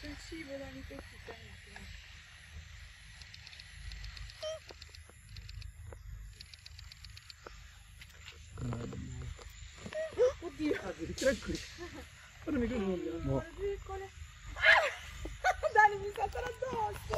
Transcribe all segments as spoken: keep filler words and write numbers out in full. Sensibile ogni pezzo. Oddio, tranquillo. Guarda, mi credo non mi no. Ah! Dani mi salta addosso.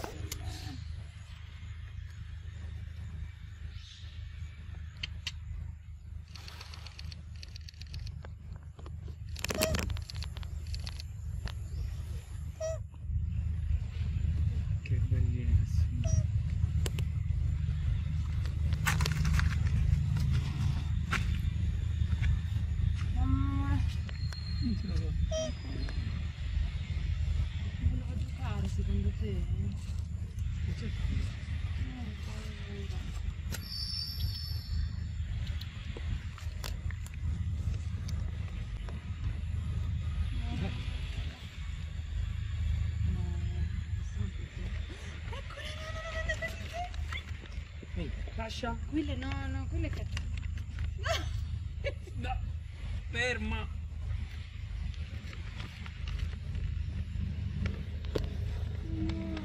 Lascia. Quelle no, no, quelle che... No! No! Ferma! Signore!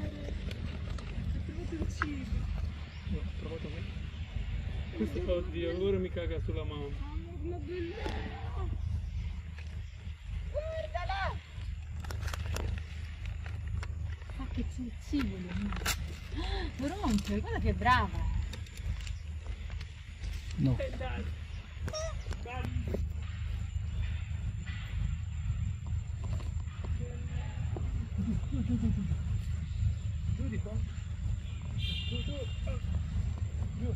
Ha trovato il cibo! No, ha trovato me? Questo, oddio, allora mi caga sulla mano! Mamma mia! Guardala! Ma che sensibile! Lo rompe, guarda che brava! No. Dai. Dai. Giù, giù, giù, giù. Giù di qua. Giù, giù. Giù.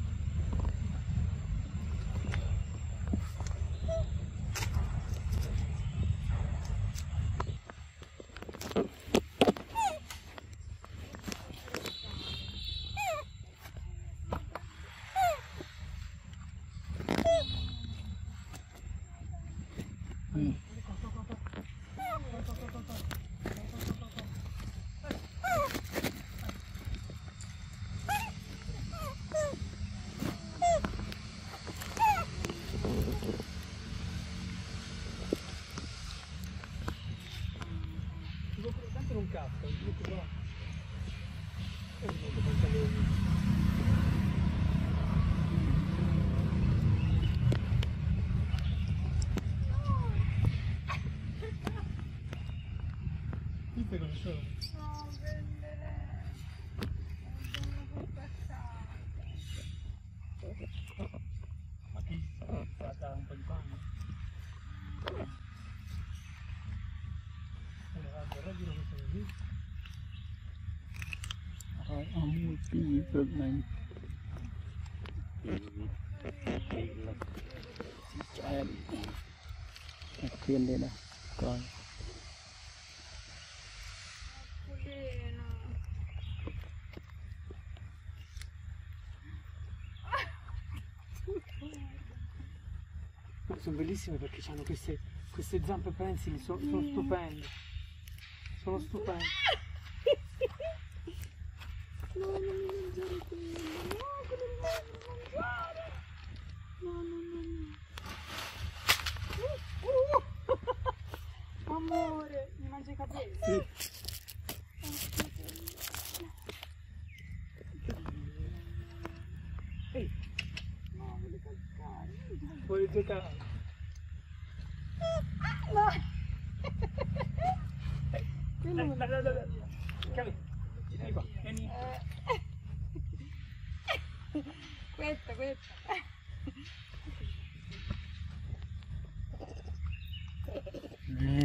Good night. Cho em đặt thuyền lên đây coi. Sono bellissime perché hanno queste, queste zampe pensili, sono, sono stupende. Sono stupende. No, non mangiare quello, no, quello non mangiare! No, no, no, no. Uh, uh. Amore, mi mangia i capelli? Sì. Ehi! No, voglio calcare. Voglio giocare. No! Dai, dai, dai, dai. Cali. Vieni qua, vieni. Questa, questa. Mm.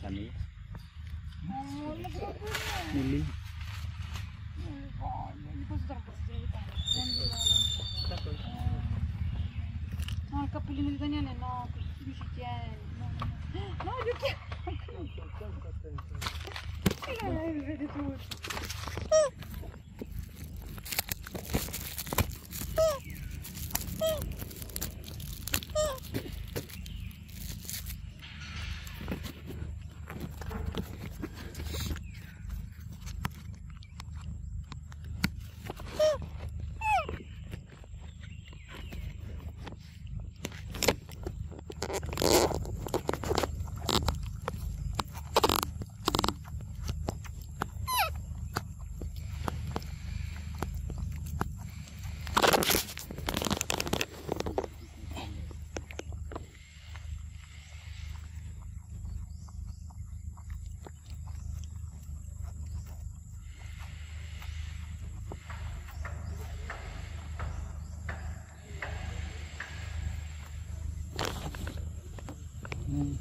La mia. Oh, non la lì. Non voglio, mi posso dare una possibilità. No, il cappellino di Daniele no, lui ci tiene. No, no, no, gli occhiali. Dai, vedi tutto. Rồi rồi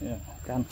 ya kan.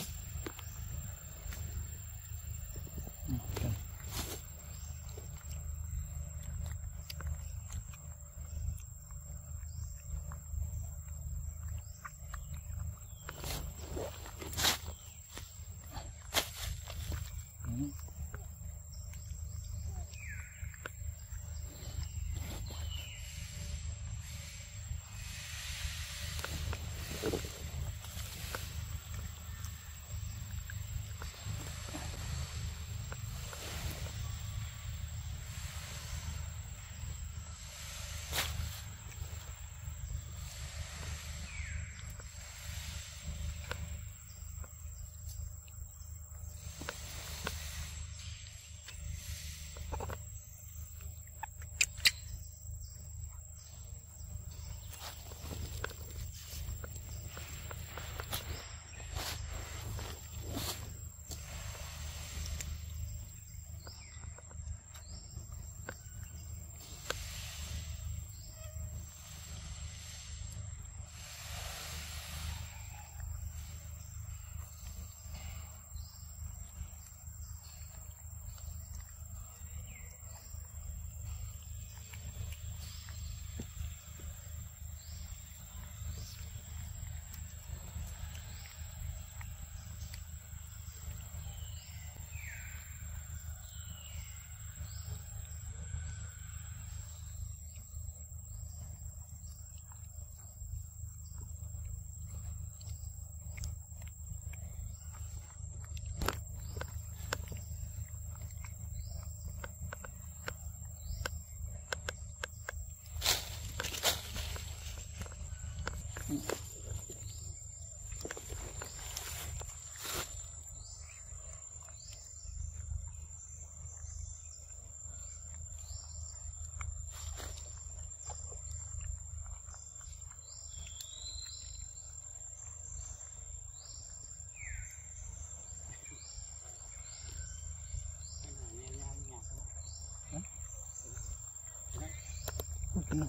No.